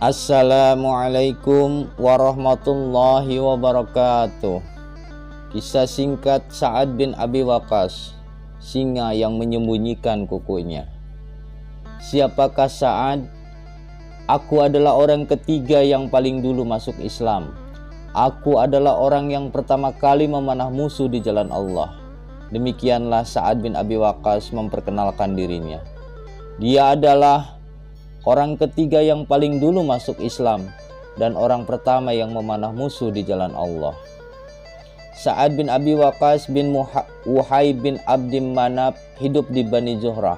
Assalamualaikum warahmatullahi wabarakatuh. Kisah singkat Sa'd bin Abi Waqqas, singa yang menyembunyikan kukunya. Siapakah Sa'd? Aku adalah orang ketiga yang paling dulu masuk Islam. Aku adalah orang yang pertama kali memanah musuh di jalan Allah. Demikianlah Sa'd bin Abi Waqqas memperkenalkan dirinya. Dia adalah orang ketiga yang paling dulu masuk Islam dan orang pertama yang memanah musuh di jalan Allah. Sa'd bin Abi Waqqas bin Wuhai bin Abdi Manaf hidup di Bani Zuhrah,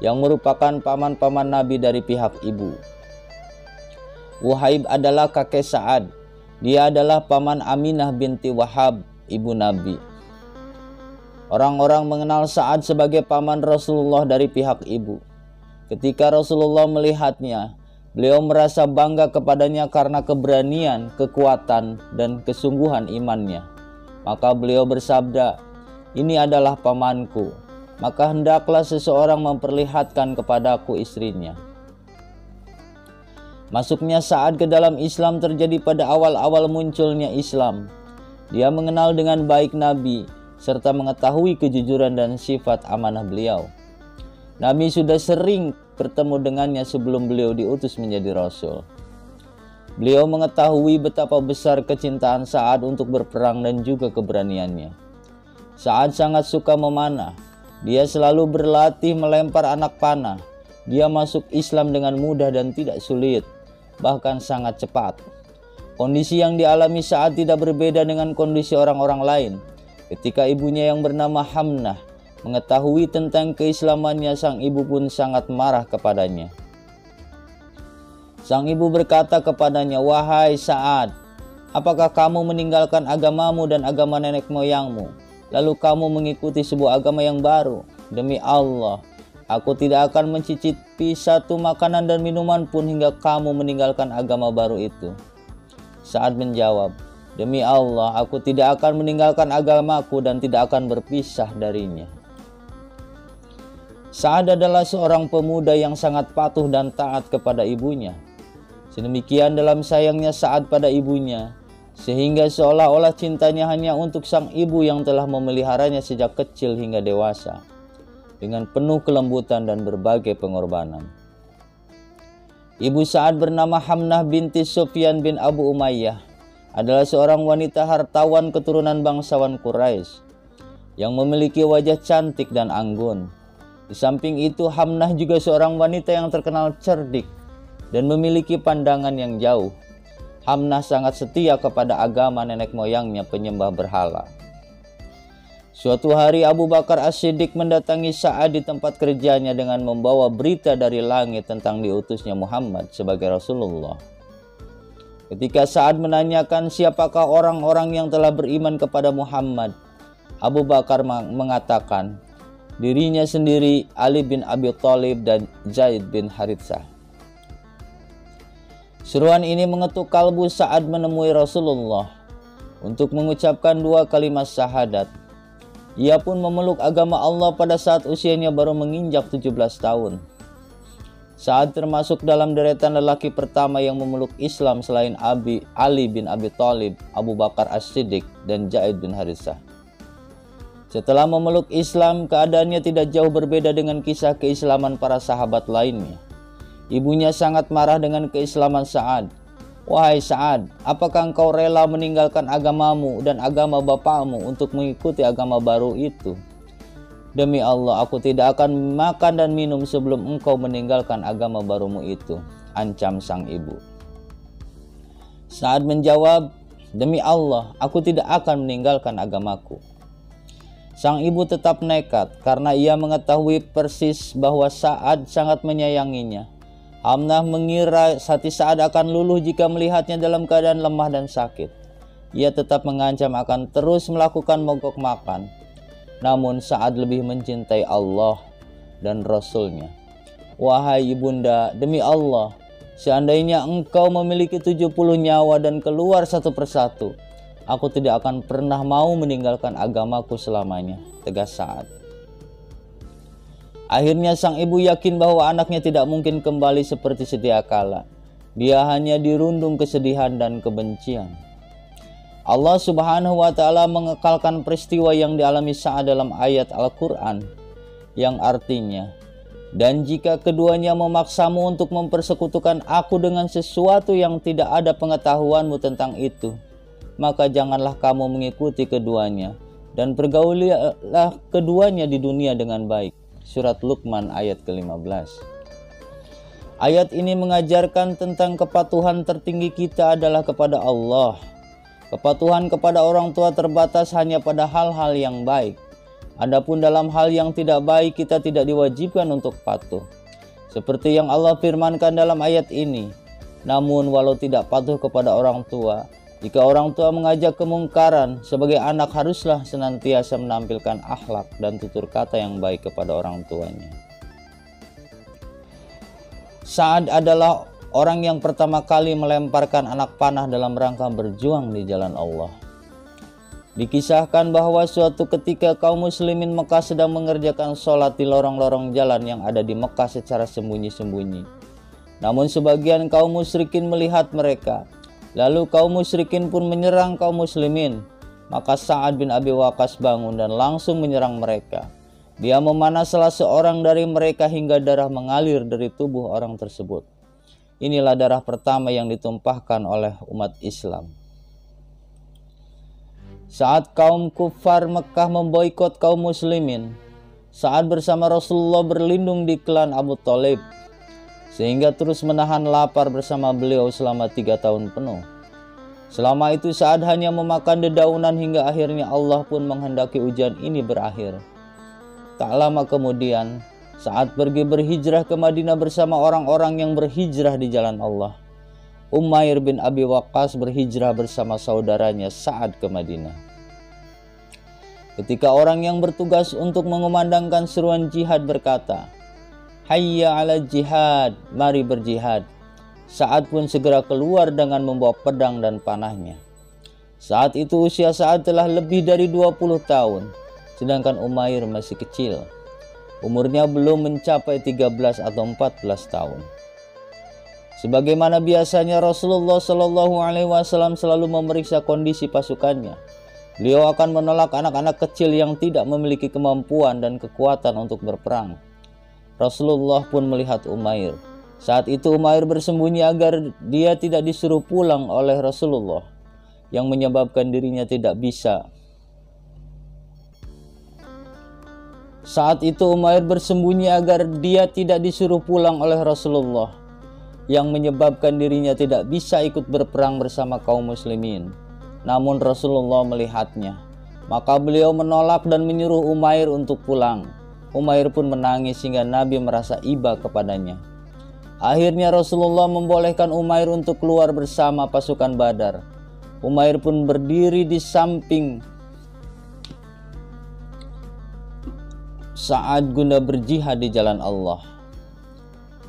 yang merupakan paman-paman Nabi dari pihak ibu. Wuhaib adalah kakek Sa'd. Dia adalah paman Aminah binti Wahab, ibu Nabi. Orang-orang mengenal Sa'd sebagai paman Rasulullah dari pihak ibu. Ketika Rasulullah melihatnya, beliau merasa bangga kepadanya karena keberanian, kekuatan, dan kesungguhan imannya. Maka beliau bersabda, "Ini adalah pamanku, maka hendaklah seseorang memperlihatkan kepadaku istrinya." Masuknya Sa'd ke dalam Islam terjadi pada awal-awal munculnya Islam. Dia mengenal dengan baik Nabi, serta mengetahui kejujuran dan sifat amanah beliau. Nabi sudah sering bertemu dengannya sebelum beliau diutus menjadi Rasul. Beliau mengetahui betapa besar kecintaan Sa'd untuk berperang dan juga keberaniannya. Sa'd sangat suka memanah. Dia selalu berlatih melempar anak panah. Dia masuk Islam dengan mudah dan tidak sulit, bahkan sangat cepat. Kondisi yang dialami Sa'd tidak berbeda dengan kondisi orang-orang lain. Ketika ibunya yang bernama Hamnah mengetahui tentang keislamannya, sang ibu pun sangat marah kepadanya. Sang ibu berkata kepadanya, "Wahai Sa'd, apakah kamu meninggalkan agamamu dan agama nenek moyangmu, lalu kamu mengikuti sebuah agama yang baru? Demi Allah, aku tidak akan mencicipi satu makanan dan minuman pun hingga kamu meninggalkan agama baru itu." Sa'd menjawab, "Demi Allah, aku tidak akan meninggalkan agamaku dan tidak akan berpisah darinya." Sa'd adalah seorang pemuda yang sangat patuh dan taat kepada ibunya. Sedemikian dalam sayangnya Sa'd pada ibunya, sehingga seolah-olah cintanya hanya untuk sang ibu yang telah memeliharanya sejak kecil hingga dewasa, dengan penuh kelembutan dan berbagai pengorbanan. Ibu Sa'd bernama Hamnah binti Sofyan bin Abu Umayyah, adalah seorang wanita hartawan keturunan bangsawan Quraisy, yang memiliki wajah cantik dan anggun. Di samping itu, Hamnah juga seorang wanita yang terkenal cerdik dan memiliki pandangan yang jauh. Hamnah sangat setia kepada agama nenek moyangnya, penyembah berhala. Suatu hari Abu Bakar As-Siddiq mendatangi Sa'd di tempat kerjanya dengan membawa berita dari langit tentang diutusnya Muhammad sebagai Rasulullah. Ketika Sa'd menanyakan siapakah orang-orang yang telah beriman kepada Muhammad, Abu Bakar mengatakan, dirinya sendiri, Ali bin Abi Thalib, dan Zaid bin Haritsah. Seruan ini mengetuk kalbu Sa'd menemui Rasulullah untuk mengucapkan dua kalimat syahadat. Ia pun memeluk agama Allah pada saat usianya baru menginjak 17 tahun. Sa'd termasuk dalam deretan lelaki pertama yang memeluk Islam selain Ali bin Abi Thalib, Abu Bakar As-Siddiq, dan Zaid bin Haritsah. Setelah memeluk Islam, keadaannya tidak jauh berbeda dengan kisah keislaman para sahabat lainnya. Ibunya sangat marah dengan keislaman Sa'd. "Wahai Sa'd, apakah engkau rela meninggalkan agamamu dan agama bapakmu untuk mengikuti agama baru itu? Demi Allah, aku tidak akan makan dan minum sebelum engkau meninggalkan agama barumu itu," ancam sang ibu. Sa'd menjawab, "Demi Allah, aku tidak akan meninggalkan agamaku." Sang ibu tetap nekat karena ia mengetahui persis bahwa Sa'd sangat menyayanginya. Hamnah mengira hati Sa'd akan luluh jika melihatnya dalam keadaan lemah dan sakit. Ia tetap mengancam akan terus melakukan mogok makan. Namun Sa'd lebih mencintai Allah dan Rasul-Nya. "Wahai ibunda, demi Allah, Seandainya engkau memiliki 70 nyawa dan keluar satu persatu, aku tidak akan pernah mau meninggalkan agamaku selamanya," tegas Sa'd. Akhirnya sang ibu yakin bahwa anaknya tidak mungkin kembali seperti sedia kala. Dia hanya dirundung kesedihan dan kebencian. Allah Subhanahu wa Ta'ala mengekalkan peristiwa yang dialami Sa'd dalam ayat Al-Quran, yang artinya, "Dan jika keduanya memaksamu untuk mempersekutukan aku dengan sesuatu yang tidak ada pengetahuanmu tentang itu, maka janganlah kamu mengikuti keduanya, dan pergaulilah keduanya di dunia dengan baik." Surat Luqman ayat ke-15. Ayat ini mengajarkan tentang kepatuhan tertinggi kita adalah kepada Allah. Kepatuhan kepada orang tua terbatas hanya pada hal-hal yang baik. Adapun dalam hal yang tidak baik, kita tidak diwajibkan untuk patuh. Seperti yang Allah firmankan dalam ayat ini, "Namun walau tidak patuh kepada orang tua, jika orang tua mengajak kemungkaran, sebagai anak haruslah senantiasa menampilkan akhlak dan tutur kata yang baik kepada orang tuanya." Sa'd adalah orang yang pertama kali melemparkan anak panah dalam rangka berjuang di jalan Allah. Dikisahkan bahwa suatu ketika kaum muslimin Mekah sedang mengerjakan sholat di lorong-lorong jalan yang ada di Mekah secara sembunyi-sembunyi. Namun sebagian kaum musyrikin melihat mereka. Lalu kaum musyrikin pun menyerang kaum muslimin. Maka Sa'd bin Abi Waqqas bangun dan langsung menyerang mereka. Dia memanas salah seorang dari mereka hingga darah mengalir dari tubuh orang tersebut. Inilah darah pertama yang ditumpahkan oleh umat Islam. Saat kaum kufar Mekah memboikot kaum muslimin, Sa'd bersama Rasulullah berlindung di klan Abu Thalib, sehingga terus menahan lapar bersama beliau selama 3 tahun penuh. Selama itu Sa'd hanya memakan dedaunan hingga akhirnya Allah pun menghendaki ujian ini berakhir. Tak lama kemudian, Sa'd pergi berhijrah ke Madinah bersama orang-orang yang berhijrah di jalan Allah. Umair bin Abi Waqqas berhijrah bersama saudaranya Sa'd ke Madinah. Ketika orang yang bertugas untuk mengumandangkan seruan jihad berkata, "Hayya ala jihad, mari berjihad," Sa'd pun segera keluar dengan membawa pedang dan panahnya. Saat itu usia Sa'd telah lebih dari 20 tahun, sedangkan Umair masih kecil. Umurnya belum mencapai 13 atau 14 tahun. Sebagaimana biasanya Rasulullah SAW selalu memeriksa kondisi pasukannya. Beliau akan menolak anak-anak kecil yang tidak memiliki kemampuan dan kekuatan untuk berperang. Rasulullah pun melihat Umair. Saat itu Umair bersembunyi agar dia tidak disuruh pulang oleh Rasulullah, yang menyebabkan dirinya tidak bisa. Ikut berperang bersama kaum muslimin. Namun Rasulullah melihatnya, maka beliau menolak dan menyuruh Umair untuk pulang. Umair pun menangis hingga Nabi merasa iba kepadanya. Akhirnya Rasulullah membolehkan Umair untuk keluar bersama pasukan Badar. Umair pun berdiri di samping Sa'd guna berjihad di jalan Allah.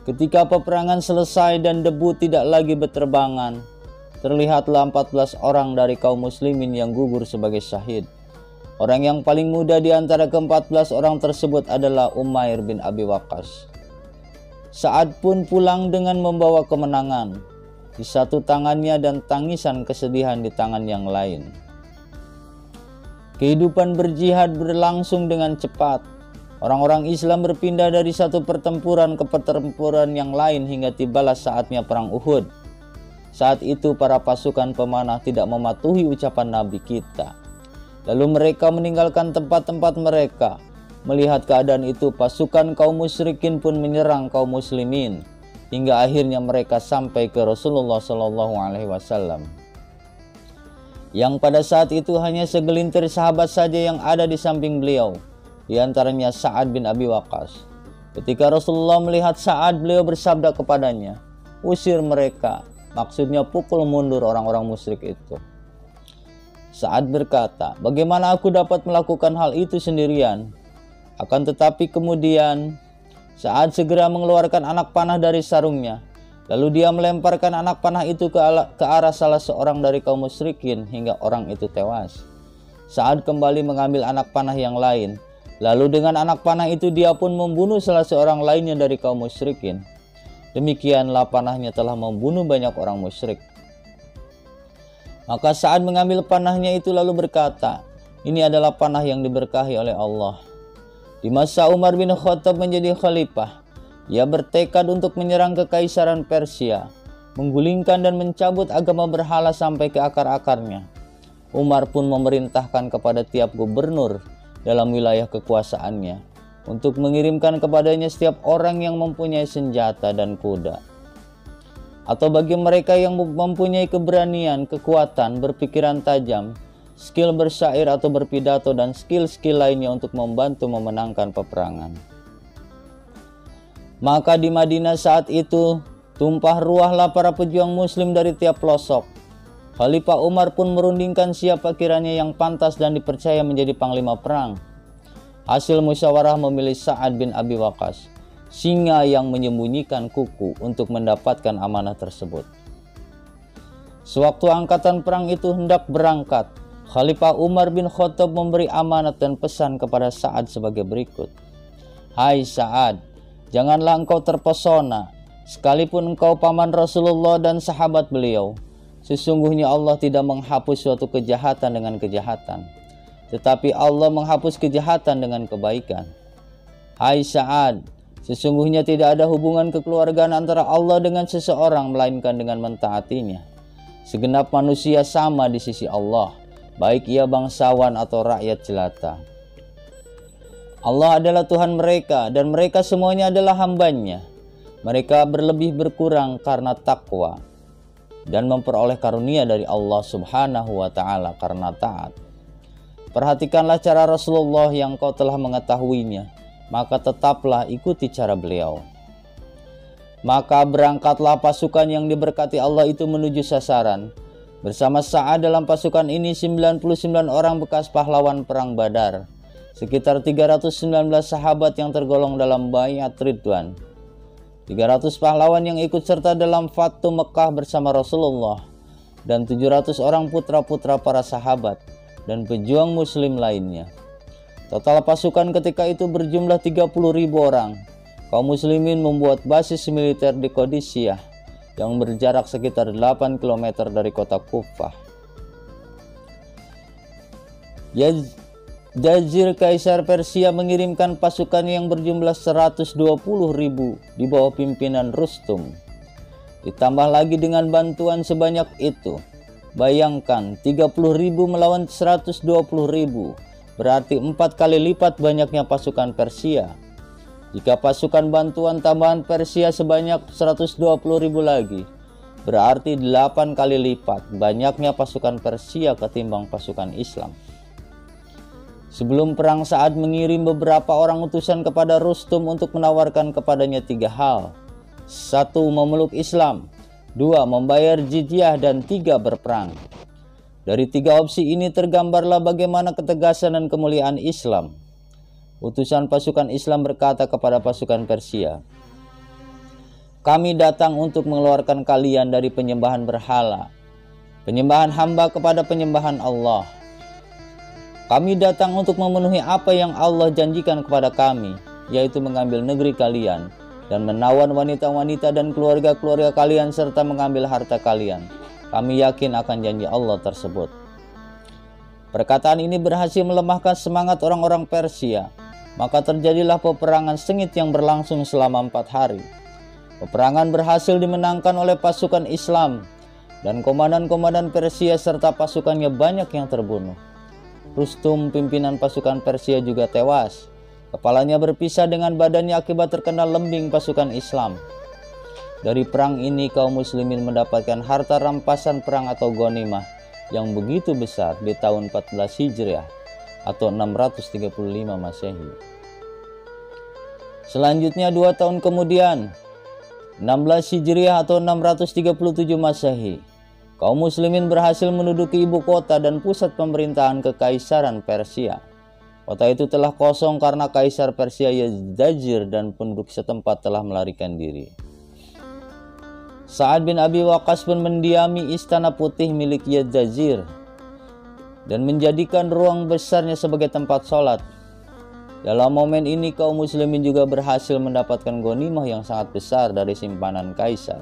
Ketika peperangan selesai dan debu tidak lagi berterbangan, terlihatlah 14 orang dari kaum muslimin yang gugur sebagai syahid. Orang yang paling muda di antara ke-14 orang tersebut adalah Umair bin Abi Waqqas. Sa'd pun pulang dengan membawa kemenangan di satu tangannya dan tangisan kesedihan di tangan yang lain. Kehidupan berjihad berlangsung dengan cepat. Orang-orang Islam berpindah dari satu pertempuran ke pertempuran yang lain hingga tibalah saatnya perang Uhud. Saat itu para pasukan pemanah tidak mematuhi ucapan Nabi kita. Lalu mereka meninggalkan tempat-tempat mereka. Melihat keadaan itu, pasukan kaum musyrikin pun menyerang kaum muslimin hingga akhirnya mereka sampai ke Rasulullah SAW. Yang pada saat itu hanya segelintir sahabat saja yang ada di samping beliau. Di antaranya Sa'd bin Abi Waqqas. Ketika Rasulullah melihat Sa'd, beliau bersabda kepadanya, "Usir mereka," maksudnya pukul mundur orang-orang musyrik itu. Sa'd berkata, "Bagaimana aku dapat melakukan hal itu sendirian?" Akan tetapi kemudian Sa'd segera mengeluarkan anak panah dari sarungnya Lalu dia melemparkan anak panah itu ke arah salah seorang dari kaum musyrikin hingga orang itu tewas. Sa'ad kembali mengambil anak panah yang lain. Lalu dengan anak panah itu dia pun membunuh salah seorang lainnya dari kaum musyrikin. Demikianlah panahnya telah membunuh banyak orang musyrik. Maka Sa'ad mengambil panahnya itu lalu berkata, "Ini adalah panah yang diberkahi oleh Allah." Di masa Umar bin Khattab menjadi khalifah, ia bertekad untuk menyerang kekaisaran Persia, menggulingkan dan mencabut agama berhala sampai ke akar-akarnya. Umar pun memerintahkan kepada tiap gubernur dalam wilayah kekuasaannya untuk mengirimkan kepadanya setiap orang yang mempunyai senjata dan kuda, atau bagi mereka yang mempunyai keberanian, kekuatan, berpikiran tajam, skill bersyair atau berpidato, dan skill-skill lainnya untuk membantu memenangkan peperangan. Maka di Madinah saat itu tumpah ruahlah para pejuang muslim dari tiap pelosok. Khalifah Umar pun merundingkan siapa kiranya yang pantas dan dipercaya menjadi panglima perang. Hasil musyawarah memilih Sa'd bin Abi Waqqas, singa yang menyembunyikan kuku, untuk mendapatkan amanah tersebut. Sewaktu angkatan perang itu hendak berangkat, Khalifah Umar bin Khattab memberi amanat dan pesan kepada Sa'd sebagai berikut. "Hai Sa'd, janganlah engkau terpesona, sekalipun engkau paman Rasulullah dan sahabat beliau. Sesungguhnya Allah tidak menghapus suatu kejahatan dengan kejahatan, tetapi Allah menghapus kejahatan dengan kebaikan. Hai Sa'd, sesungguhnya tidak ada hubungan kekeluargaan antara Allah dengan seseorang, melainkan dengan mentaatinya. Segenap manusia sama di sisi Allah, baik ia bangsawan atau rakyat jelata. Allah adalah Tuhan mereka dan mereka semuanya adalah hambanya. Mereka berlebih berkurang karena takwa dan memperoleh karunia dari Allah subhanahu wa ta'ala karena taat. Perhatikanlah cara Rasulullah yang kau telah mengetahuinya, maka tetaplah ikuti cara beliau." Maka berangkatlah pasukan yang diberkati Allah itu menuju sasaran. Bersama Sa'd dalam pasukan ini 99 orang bekas pahlawan perang Badar, sekitar 319 sahabat yang tergolong dalam Bai'at Ridwan, 300 pahlawan yang ikut serta dalam Fatu Mekah bersama Rasulullah, dan 700 orang putra-putra para sahabat dan pejuang muslim lainnya. Total pasukan ketika itu berjumlah 30.000 orang. Kaum muslimin membuat basis militer di Qadisiyah yang berjarak sekitar 8 km dari kota Kufah. Yazdajir Kaisar Persia mengirimkan pasukan yang berjumlah 120.000 di bawah pimpinan Rustum. Ditambah lagi dengan bantuan sebanyak itu. Bayangkan 30.000 melawan 120.000, berarti 4 kali lipat banyaknya pasukan Persia. Jika pasukan bantuan tambahan Persia sebanyak 120.000 lagi, berarti 8 kali lipat banyaknya pasukan Persia ketimbang pasukan Islam. Sebelum perang, Sa'd mengirim beberapa orang utusan kepada Rustum untuk menawarkan kepadanya 3 hal. 1. Memeluk Islam. 2. Membayar jizyah. Dan 3. Berperang. Dari 3 opsi ini tergambarlah bagaimana ketegasan dan kemuliaan Islam. Utusan pasukan Islam berkata kepada pasukan Persia, "Kami datang untuk mengeluarkan kalian dari penyembahan berhala, penyembahan hamba kepada penyembahan Allah. Kami datang untuk memenuhi apa yang Allah janjikan kepada kami, yaitu mengambil negeri kalian dan menawan wanita-wanita dan keluarga-keluarga kalian serta mengambil harta kalian. Kami yakin akan janji Allah tersebut." Perkataan ini berhasil melemahkan semangat orang-orang Persia. Maka terjadilah peperangan sengit yang berlangsung selama 4 hari. Peperangan berhasil dimenangkan oleh pasukan Islam, dan komandan-komandan Persia serta pasukannya banyak yang terbunuh. Rustum, pimpinan pasukan Persia, juga tewas. Kepalanya berpisah dengan badannya akibat terkena lembing pasukan Islam. Dari perang ini kaum muslimin mendapatkan harta rampasan perang atau ghanimah yang begitu besar di tahun 14 Hijriah atau 635 Masehi. Selanjutnya 2 tahun kemudian, 16 Hijriah atau 637 Masehi, kaum muslimin berhasil menduduki ibu kota dan pusat pemerintahan kekaisaran Persia. Kota itu telah kosong karena kaisar Persia Yazdajir dan penduduk setempat telah melarikan diri. Sa'd bin Abi Waqqas pun mendiami istana putih milik Yazdajir dan menjadikan ruang besarnya sebagai tempat sholat. Dalam momen ini kaum muslimin juga berhasil mendapatkan ghanimah yang sangat besar dari simpanan kaisar.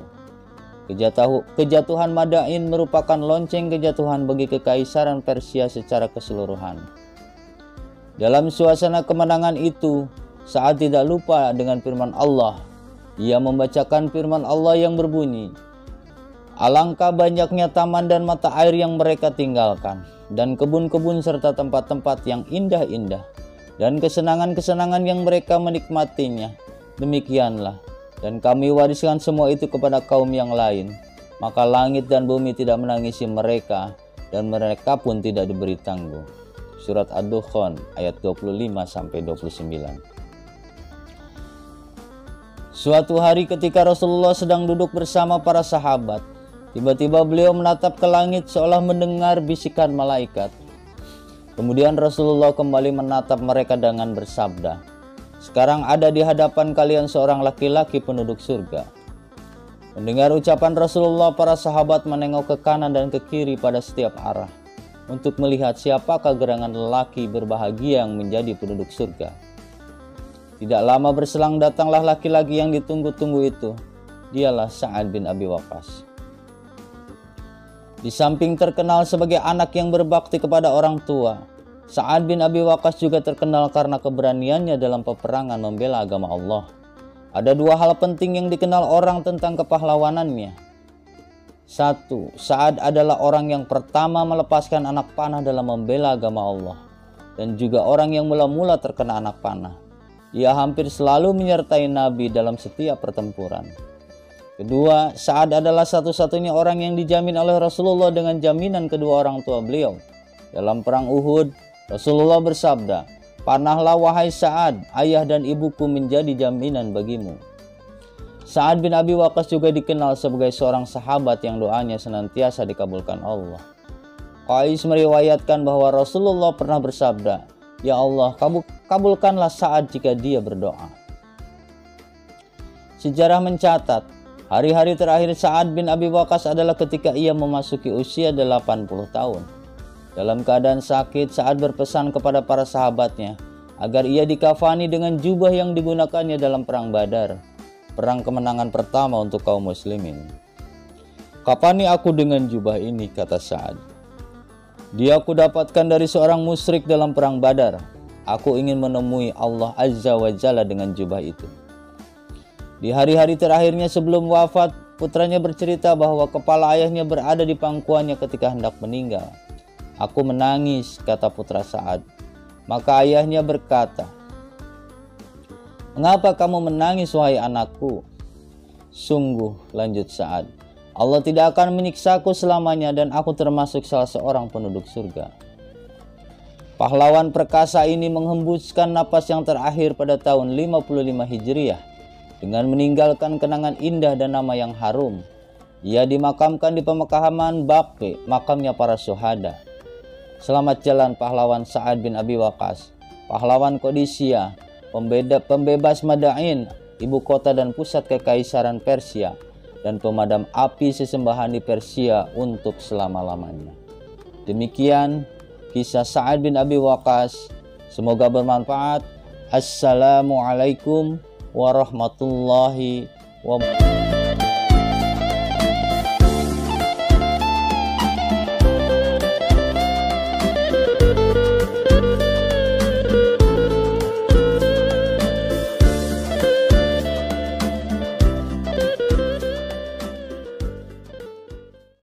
Kejatuhan Madain merupakan lonceng kejatuhan bagi kekaisaran Persia secara keseluruhan. Dalam suasana kemenangan itu, Sa'd tidak lupa dengan firman Allah. Ia membacakan firman Allah yang berbunyi, "Alangkah banyaknya taman dan mata air yang mereka tinggalkan, dan kebun-kebun serta tempat-tempat yang indah-indah, dan kesenangan-kesenangan yang mereka menikmatinya. Demikianlah, dan kami wariskan semua itu kepada kaum yang lain. Maka langit dan bumi tidak menangisi mereka, dan mereka pun tidak diberi tanggung." Surat Ad-Dukhan ayat 25-29. Suatu hari ketika Rasulullah sedang duduk bersama para sahabat, tiba-tiba beliau menatap ke langit seolah mendengar bisikan malaikat. Kemudian Rasulullah kembali menatap mereka dengan bersabda, "Sekarang ada di hadapan kalian seorang laki-laki penduduk surga." Mendengar ucapan Rasulullah, para sahabat menengok ke kanan dan ke kiri pada setiap arah untuk melihat siapakah gerangan lelaki berbahagia yang menjadi penduduk surga. Tidak lama berselang datanglah laki-laki yang ditunggu-tunggu itu. Dialah Sa'd bin Abi Waqqas. Di samping terkenal sebagai anak yang berbakti kepada orang tua, Sa'd bin Abi Waqqas juga terkenal karena keberaniannya dalam peperangan membela agama Allah. Ada dua hal penting yang dikenal orang tentang kepahlawanannya. Satu, Sa'd adalah orang yang pertama melepaskan anak panah dalam membela agama Allah, dan juga orang yang mula-mula terkena anak panah. Ia hampir selalu menyertai Nabi dalam setiap pertempuran. Kedua, Sa'd adalah satu-satunya orang yang dijamin oleh Rasulullah dengan jaminan kedua orang tua beliau. Dalam perang Uhud, Rasulullah bersabda, "Panahlah wahai Sa'd, ayah dan ibuku menjadi jaminan bagimu." Sa'd bin Abi Waqqas juga dikenal sebagai seorang sahabat yang doanya senantiasa dikabulkan Allah. Qais meriwayatkan bahwa Rasulullah pernah bersabda, "Ya Allah, kabulkanlah Sa'd jika dia berdoa." Sejarah mencatat, hari-hari terakhir Sa'd bin Abi Waqqas adalah ketika ia memasuki usia 80 tahun. Dalam keadaan sakit, Sa'd berpesan kepada para sahabatnya agar ia dikafani dengan jubah yang digunakannya dalam perang Badar, perang kemenangan pertama untuk kaum muslimin. "Kafani aku dengan jubah ini," kata Sa'd. "Dia aku dapatkan dari seorang musyrik dalam perang Badar. Aku ingin menemui Allah Azza wa Jalla dengan jubah itu." Di hari-hari terakhirnya sebelum wafat, putranya bercerita bahwa kepala ayahnya berada di pangkuannya ketika hendak meninggal. "Aku menangis," kata putra Sa'd. Maka ayahnya berkata, "Mengapa kamu menangis wahai anakku?" "Sungguh," lanjut Sa'd, "Allah tidak akan menyiksaku selamanya dan aku termasuk salah seorang penduduk surga." Pahlawan perkasa ini menghembuskan napas yang terakhir pada tahun 55 Hijriah dengan meninggalkan kenangan indah dan nama yang harum. Ia dimakamkan di pemakaman Baqi, makamnya para syuhada. Selamat jalan pahlawan Sa'd bin Abi Waqqas, pahlawan Qadisiyah, pembebas Madain, ibu kota dan pusat kekaisaran Persia, dan pemadam api sesembahan di Persia untuk selama-lamanya. Demikian kisah Sa'd bin Abi Waqqas. Semoga bermanfaat. Assalamualaikum warahmatullahi wabarakatuh.